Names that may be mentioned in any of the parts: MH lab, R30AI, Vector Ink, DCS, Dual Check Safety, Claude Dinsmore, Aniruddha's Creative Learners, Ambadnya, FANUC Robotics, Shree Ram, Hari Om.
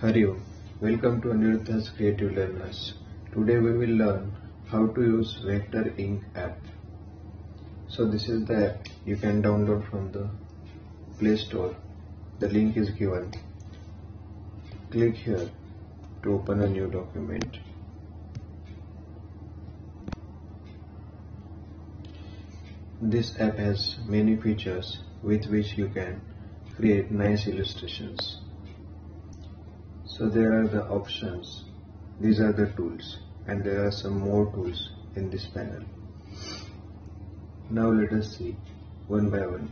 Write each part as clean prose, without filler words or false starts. Hari Om. Welcome to Aniruddha's Creative Learners. Today we will learn how to use Vector Ink app. So this is the app you can download from the Play Store. The link is given. Click here to open a new document. This app has many features with which you can create nice illustrations. So there are the options, these are the tools, and there are some more tools in this panel. Now let us see one by one.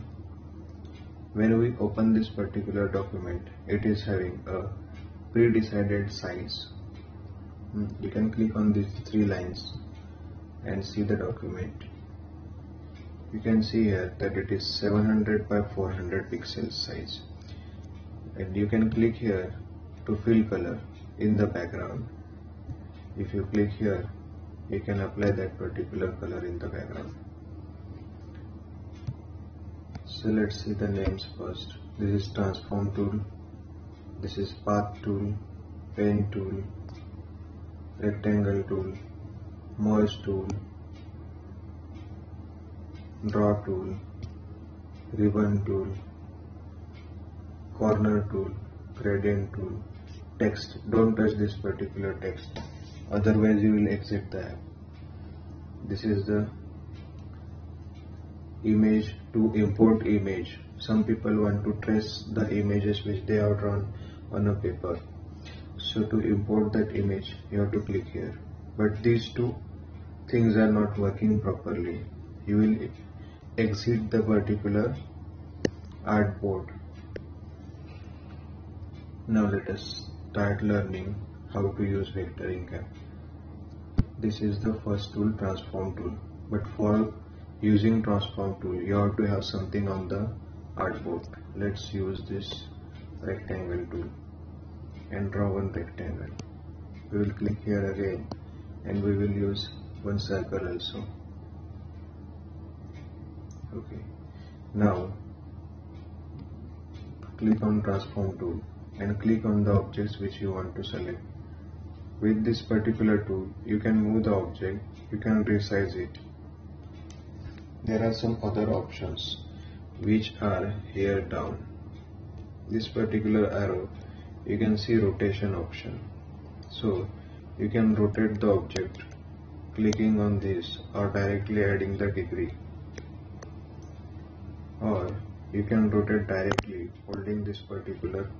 When we open this particular document, it is having a pre-decided size. You can click on these three lines and see the document. You can see here that it is 700 by 400 pixels size, and you can click here to fill color in the background. If you click here, you can apply that particular color in the background. So let's see the names first. This is transform tool, this is path tool, pen tool, rectangle tool, merge tool, draw tool, ribbon tool, corner tool, gradient tool, text. Don't touch this particular text, otherwise you will exit the app. This is the image to import image. Some people want to trace the images which they have drawn on a paper. So to import that image, you have to click here. But these two things are not working properly. You will exit the particular artboard. Now let us start learning how to use Vector Ink app. This is the first tool, transform tool. But for using transform tool, you have to have something on the artboard. Let's use this rectangle tool and draw one rectangle. We will click here again and we will use one circle also. Okay, now click on transform tool and click on the objects which you want to select. With this particular tool, you can move the object, you can resize it. There are some other options which are here down. This particular arrow, you can see rotation option. So you can rotate the object clicking on this or directly adding the degree. Or you can rotate directly holding this particular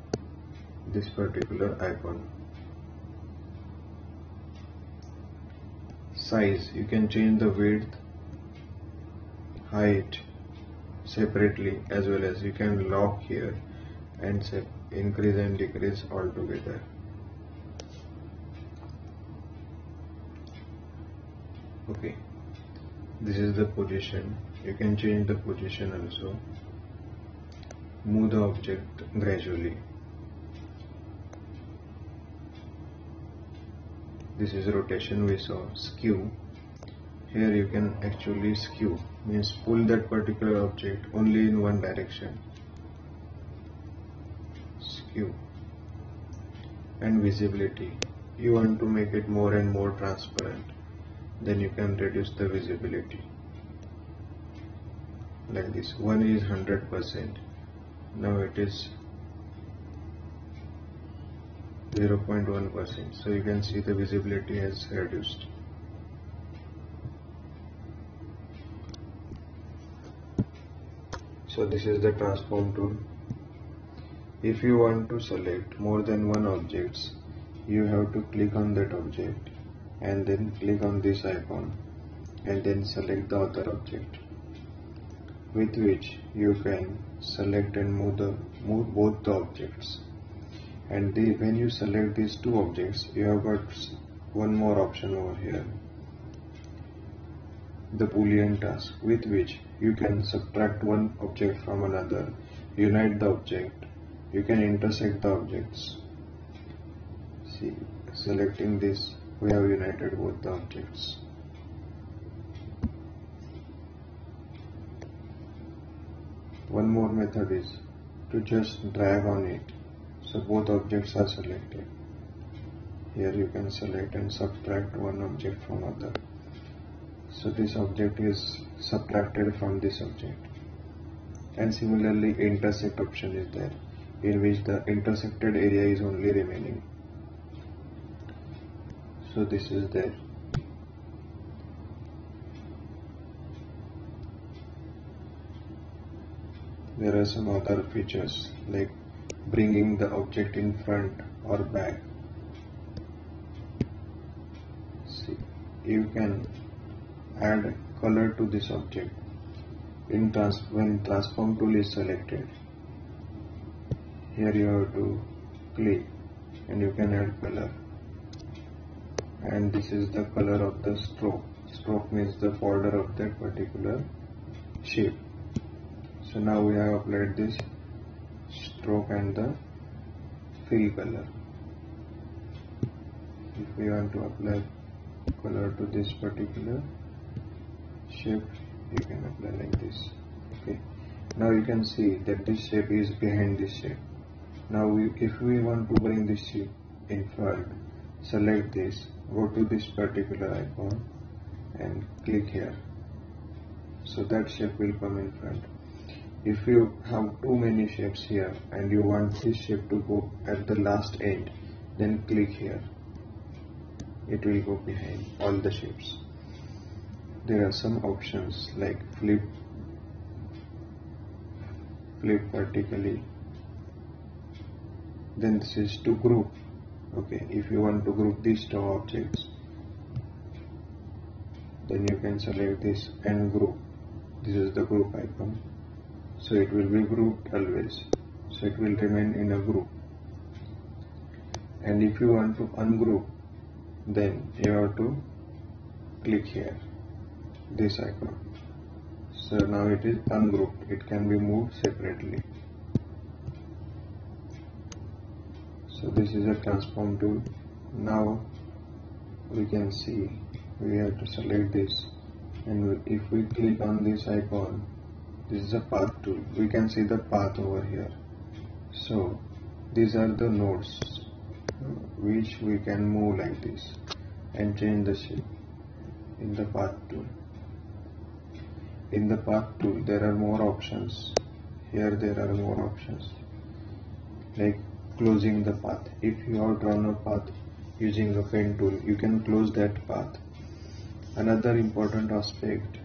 icon. Size, you can change the width, height separately, as well as you can lock here and increase and decrease all together. Okay, this is the position. You can change the position also. Move the object gradually. This is rotation we saw. Skew. Here you can actually skew, means pull that particular object only in one direction. Skew. And visibility. You want to make it more and more transparent. Then you can reduce the visibility. Like this, one is 100%. Now it is 0.1%. So you can see the visibility has reduced. So this is the transform tool. If you want to select more than one objects, you have to click on that object and then click on this icon and then select the other object, with which you can select and move both the objects. And when you select these two objects, you have got one more option over here, the boolean task, with which you can subtract one object from another, unite the object, you can intersect the objects. See, selecting this, we have united both the objects. One more method is to just drag on it. So both objects are selected. Here you can select and subtract one object from other. So this object is subtracted from this object. And similarly intersect option is there, in which the intersected area is only remaining. So this is there. There are some other features like bringing the object in front or back. See, you can add color to this object when transform tool is selected. Here you have to click and you can add color. And this is the color of the stroke. Stroke means the border of that particular shape. So now we have applied this stroke and the fill color. If we want to apply color to this particular shape, you can apply like this. Okay. Now you can see that this shape is behind this shape. Now if we want to bring this shape in front, select this, go to this particular icon and click here. So that shape will come in front. If you have too many shapes here and you want this shape to go at the last end, then click here. It will go behind all the shapes. There are some options like flip vertically. Then this is to group. Okay, if you want to group these two objects, then you can select this and group. This is the group icon. So it will be grouped always. So it will remain in a group. And if you want to ungroup, then you have to click here, this icon. So now it is ungrouped. It can be moved separately. So this is a transform tool. Now we can see we have to select this, and if we click on this icon, this is a path tool. We can see the path over here. So these are the nodes which we can move like this and change the shape in the path tool. In the path tool there are more options. Here there are more options like closing the path. If you have drawn a path using a pen tool, you can close that path. Another important aspect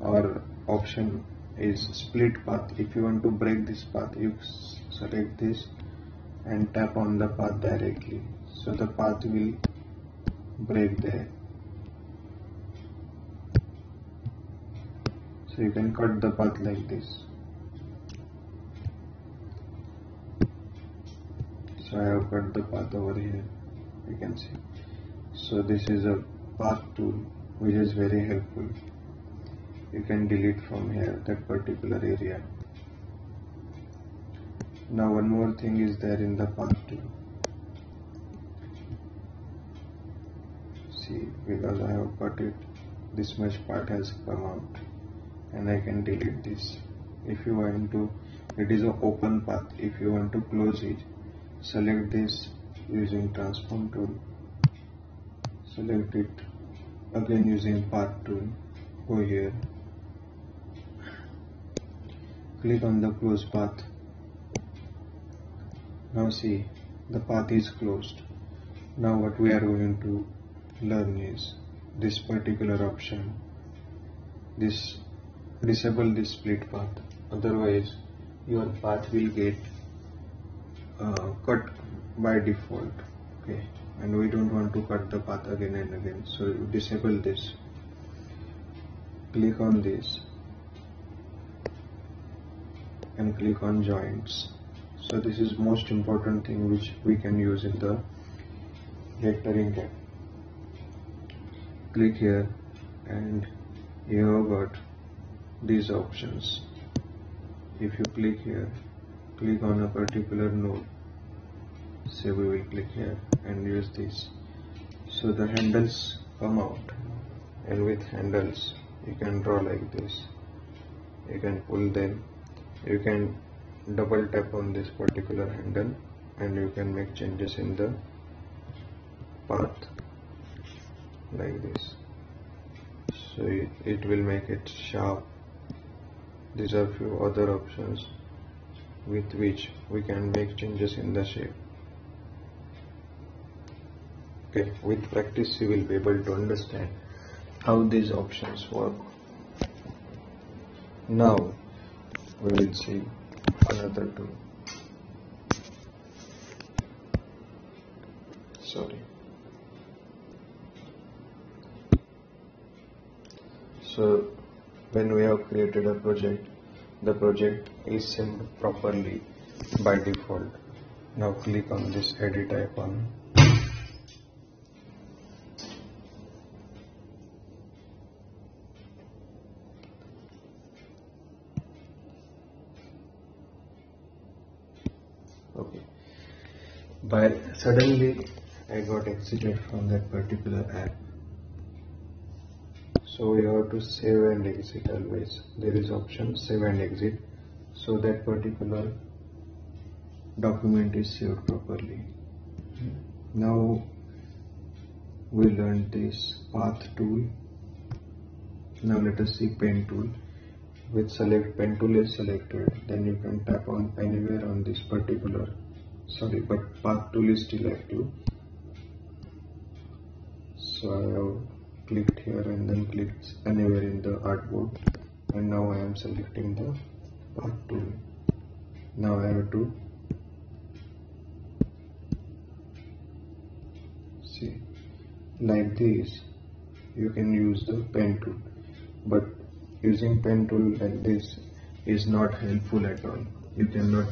or option is split path. If you want to break this path, you select this and tap on the path directly. So the path will break there. So you can cut the path like this. So I have cut the path over here, you can see. So this is a path tool which is very helpful. You can delete from here that particular area. Now one more thing is there in the path tool. See, because I have cut it, this much part has come out and I can delete this. If you want to, it is an open path. If you want to close it, select this using transform tool. Select it again using path tool. Go here. Click on the close path. Now see, the path is closed. Now what we are going to learn is this particular option. Disable this split path. Otherwise, your path will get cut by default. Okay, and we don't want to cut the path again and again. So disable this. Click on this and click on joints. So this is most important thing which we can use in the Vector Ink app. Click here and you have got these options. If you click here, click on a particular node. So we will click here and use this. So the handles come out, and with handles you can draw like this. You can pull them. You can double tap on this particular handle and you can make changes in the path like this. So it will make it sharp. These are few other options with which we can make changes in the shape. Okay, with practice you will be able to understand how these options work. Now we will see another tool. So when we have created a project, the project is synced properly by default. Now click on this edit icon. Okay. But suddenly I got exited from that particular app. So we have to save and exit always. There is option save and exit, so that particular document is saved properly. Now we learned this path tool. Now let us see pen tool. With select pen tool is selected, then you can tap on anywhere on this particular. Sorry, but path tool is still active. So I have clicked here and then clicked anywhere in the artboard, and now I am selecting the path tool. Now I have to see like this. You can use the pen tool, but using pen tool like this is not helpful at all. You cannot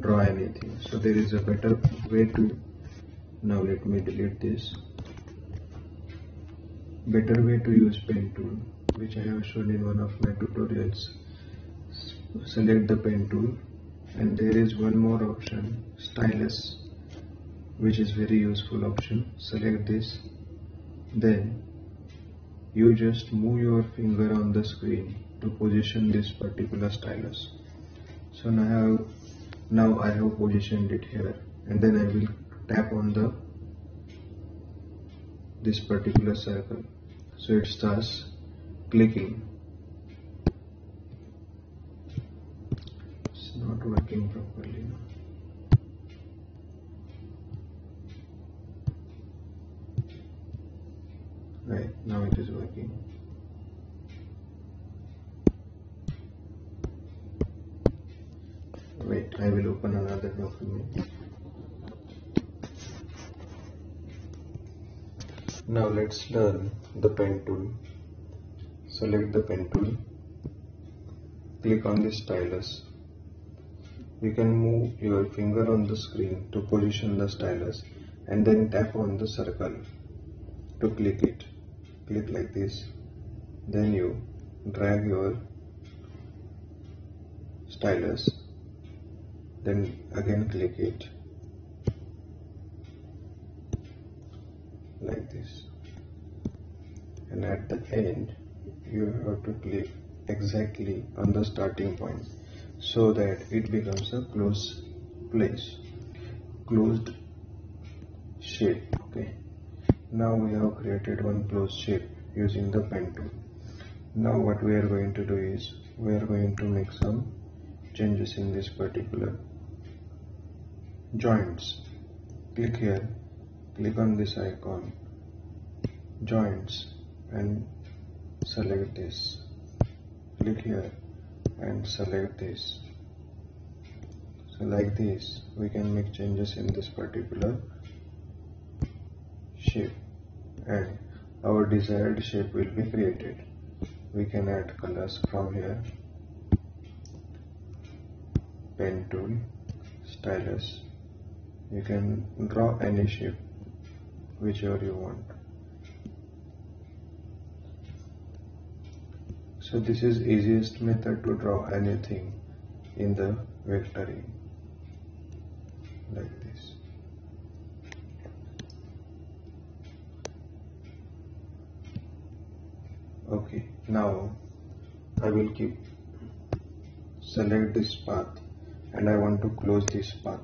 draw anything. So there is a better way to. Now let me delete this. Better way to use pen tool, which I have shown in one of my tutorials. Select the pen tool, and there is one more option, stylus, which is very useful option. Select this, then you just move your finger on the screen to position this particular stylus. So now I have positioned it here, and then I will tap on the this particular circle, so it starts clicking. It's not working properly now. Right, now it is working. Wait, I will open another document. Now let's learn the pen tool. Select the pen tool. Click on the stylus. You can move your finger on the screen to position the stylus, and then tap on the circle to click it. Click like this. Then you drag your stylus. Then again click it. Like this, and at the end you have to click exactly on the starting point so that it becomes a closed place, closed shape. Okay, now we have created one closed shape using the pen tool. Now what we are going to do is we are going to make some changes in this particular joints. Click here. Click on this icon, joints, and select this. Click here and select this. So like this, we can make changes in this particular shape, and our desired shape will be created. We can add colors from here. Pen tool, stylus. You can draw any shape, whichever you want. So this is easiest method to draw anything in the Vector Ink, like this. Okay, now I will select this path, and I want to close this path.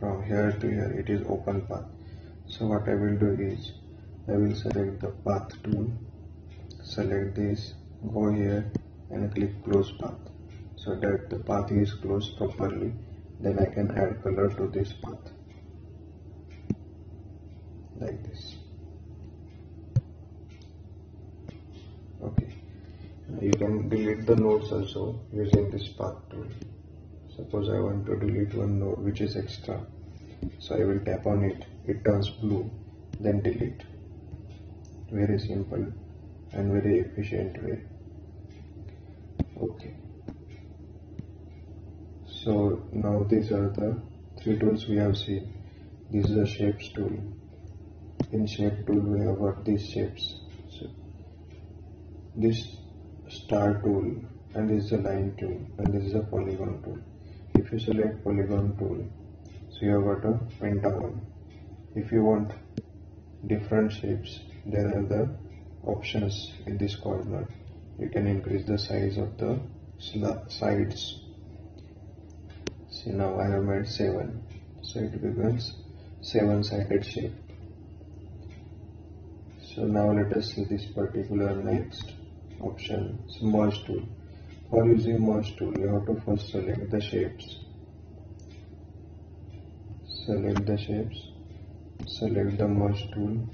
from here to here, it is open path. So what I will do is I will select the path tool, select this, go here and click close path so that the path is closed properly. Then I can add color to this path like this. Okay, you can delete the nodes also using this path tool. Suppose I want to delete one node which is extra, so I will tap on it, it turns blue, then delete. Very simple and very efficient way. Okay, so now these are the three tools we have seen. This is the shapes tool. In shape tool we have got these shapes, so this star tool, and this is the line tool, and this is the polygon tool. If you select polygon tool, so you have got a pentagon. If you want different shapes, there are the options in this corner. You can increase the size of the sides. See, now I have made 7, so it becomes 7-sided shape. So now let us see this particular next option, merge tool. For using merge tool, you have to first select the shapes. Select the shapes, select the merge tool,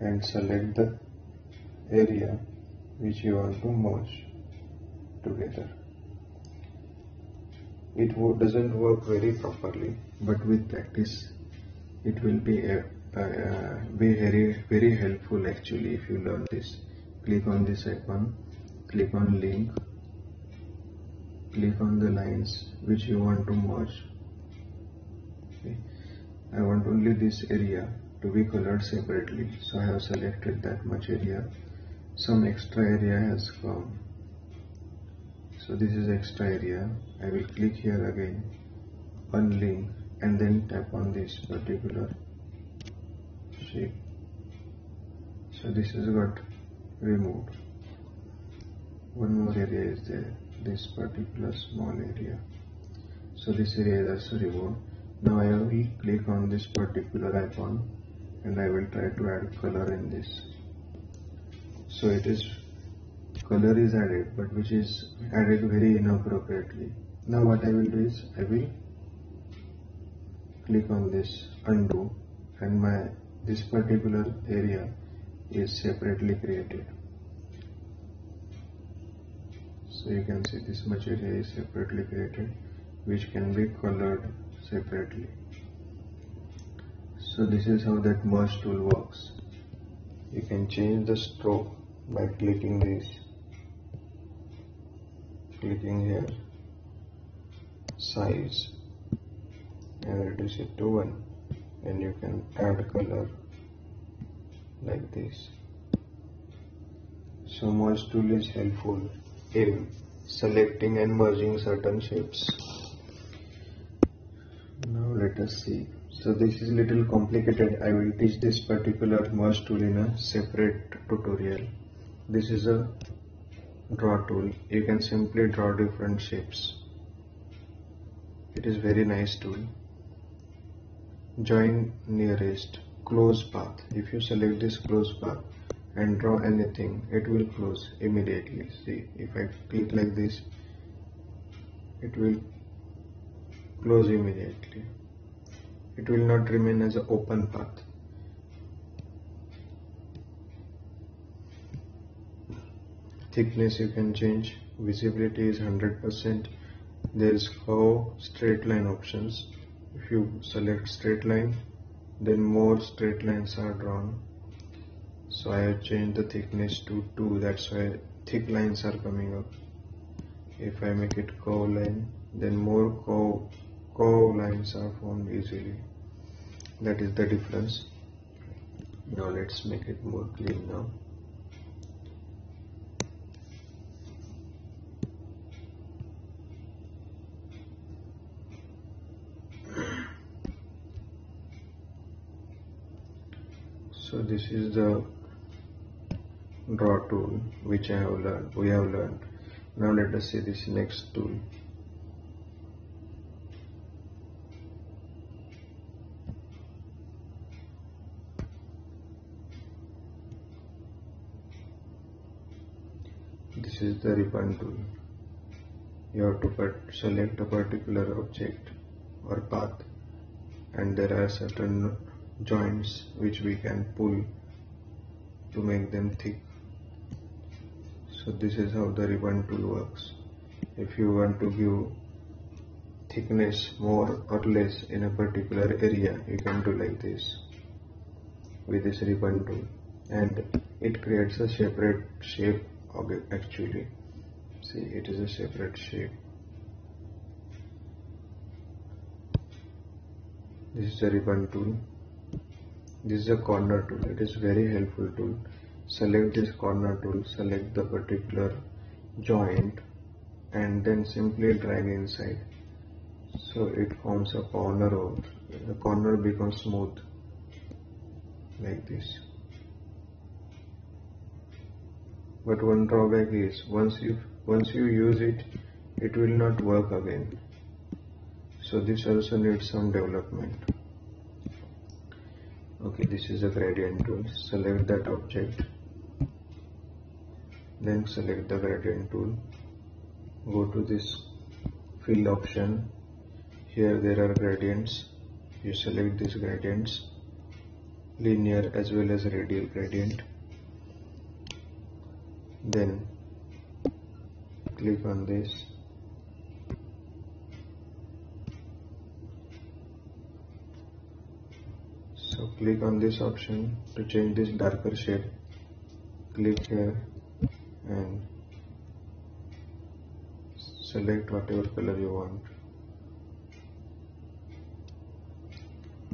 and select the area which you want to merge together. It doesn't work very properly, but with practice it will be very, very helpful actually if you learn this. Click on this icon, click on link, click on the lines which you want to merge. Okay. I want only this area to be colored separately, so I have selected that much area. Some extra area has come, so this is extra area. I will click here again, unlink, and then tap on this particular shape. So this is got removed. One more area is there, this particular small area. So this area is also removed. Now I will click on this particular icon and I will try to add color in this. So it is, color is added, but which is added very inappropriately. Now what I will do is I will click on this undo, and this particular area is separately created. So you can see this much area is separately created, which can be colored separately. So this is how that merge tool works. You can change the stroke by clicking this, clicking here, size, and reduce it to 1, and you can add color like this. So merge tool is helpful in selecting and merging certain shapes. Now let us see. So this is little complicated. I will teach this particular merge tool in a separate tutorial. This is a draw tool. You can simply draw different shapes. It is very nice tool. Join nearest, close path. If you select this close path and draw anything, it will close immediately. See, if I click like this, it will close immediately. It will not remain as an open path. Thickness you can change, visibility is 100%. There is curve, straight line options. If you select straight line, then more straight lines are drawn. So I have changed the thickness to 2, that's why thick lines are coming up. If I make it curve line, then more curve lines are formed easily. That is the difference. Now let's make it more clean now. So this is the draw tool which we have learned. Now let us see this next tool. This is the ribbon tool. You have to select a particular object or path, and there are certain joints which we can pull to make them thick. So this is how the ribbon tool works. If you want to give thickness more or less in a particular area, you can do like this with this ribbon tool, and it creates a separate shape. Actually, see, it is a separate shape. This is a ribbon tool. This is a corner tool. It is very helpful tool. Select this corner tool, select the particular joint, and then simply drag inside. So it forms a corner, or the corner becomes smooth like this. But one drawback is, once you use it, it will not work again. So this also needs some development. Okay, this is a gradient tool. Select that object, then select the gradient tool. Go to this fill option. Here there are gradients. You select these gradients, linear as well as radial gradient. Then click on this. So click on this option to change this darker shade. Click here and select whatever color you want.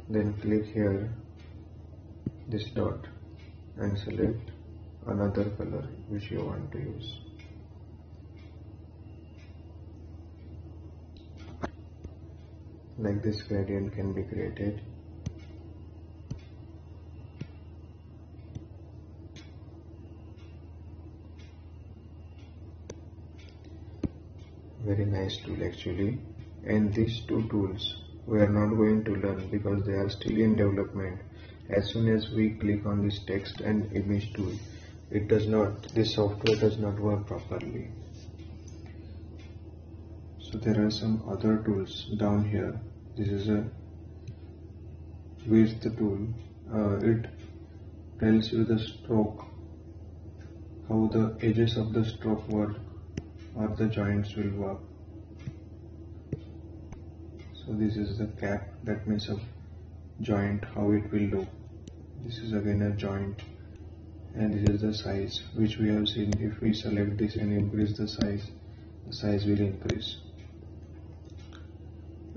Then click here, this dot, and select another color which you want to use. Like this, gradient can be created. Very nice tool actually, and these two tools we are not going to learn because they are still in development. As soon as we click on this text and image tool, it does not, this software does not work properly. So there are some other tools down here. This is a width tool. It tells you the stroke, how the edges of the stroke work or the joints will work. So this is the cap, that means a joint, how it will look. This is again a joint. And this is the size which we have seen. If we select this and increase the size will increase.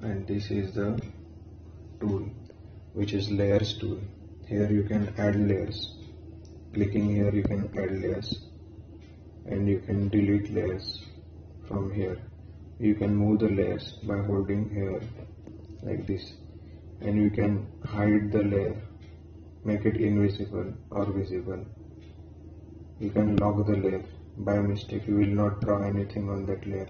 And this is the tool which is layers tool. Here you can add layers. Clicking here you can add layers, and you can delete layers from here. You can move the layers by holding here like this, and you can hide the layer, make it invisible or visible. You can lock the layer. By mistake you will not draw anything on that layer.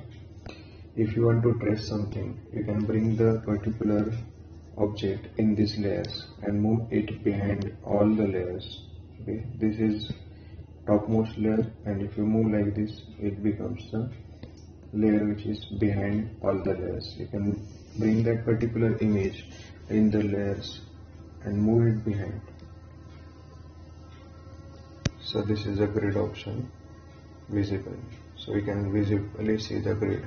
If you want to trace something, you can bring the particular object in these layers and move it behind all the layers. Okay? This is topmost layer, and if you move like this, it becomes the layer which is behind all the layers. You can bring that particular image in the layers and move it behind. So this is a grid option, visible. So we can visibly see the grid.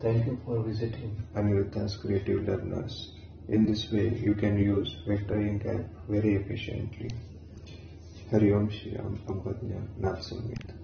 Thank you for visiting Aniruddha's Creative Learners. In this way you can use Vector Ink app very efficiently. Hari Om Shri Ram Ambadnya Narsumit.